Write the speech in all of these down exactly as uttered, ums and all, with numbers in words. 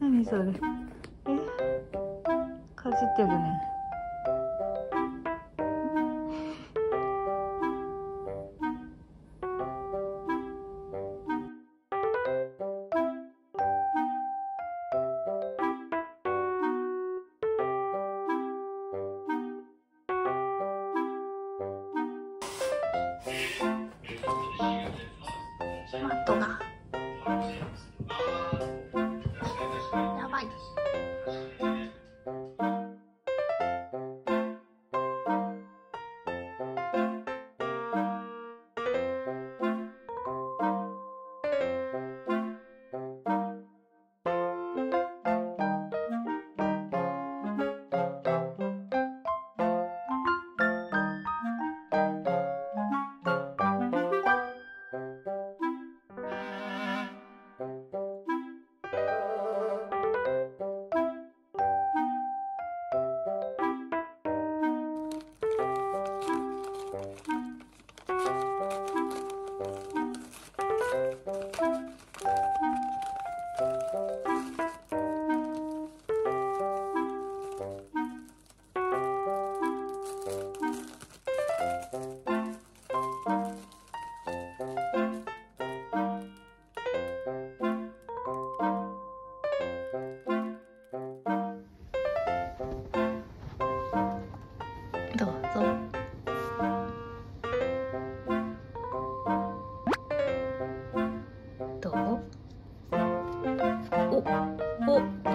何それ、え、かじってるね。マットがやばい。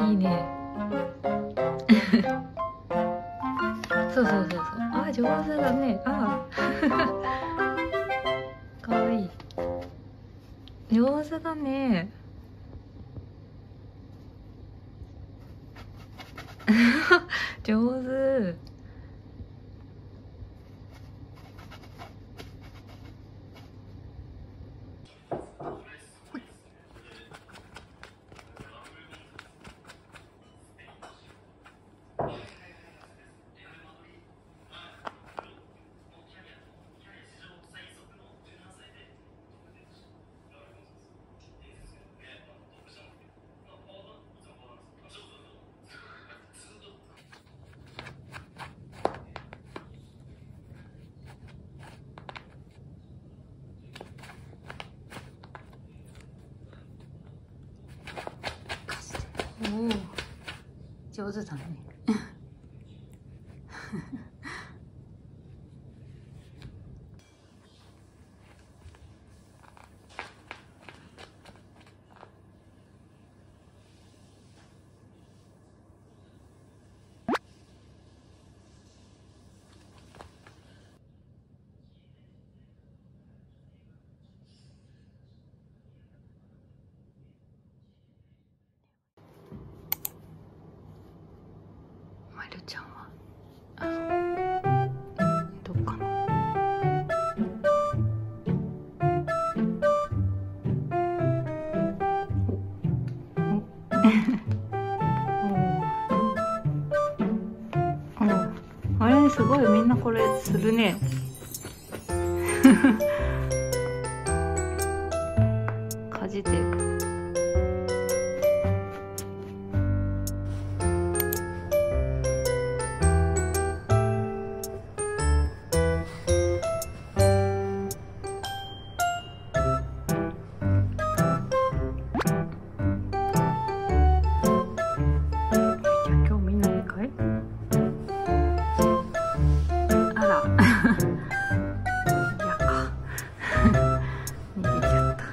いいね。そうそうそうそう。あ、上手だね。ああ。かわいい。上手だね。上手。おお、上手だね。まるちゃんはどうかな。あれすごい、みんなこれするね。かじってる。やか逃げちゃった。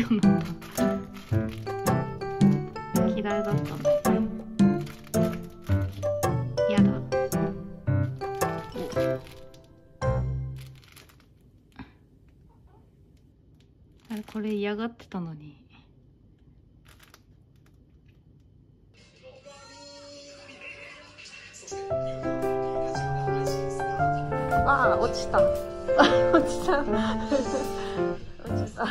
ようになった。嫌いだったの。嫌だ。あれ、これ嫌がってたのに。ああ、落ちた。落ちた。落ちた。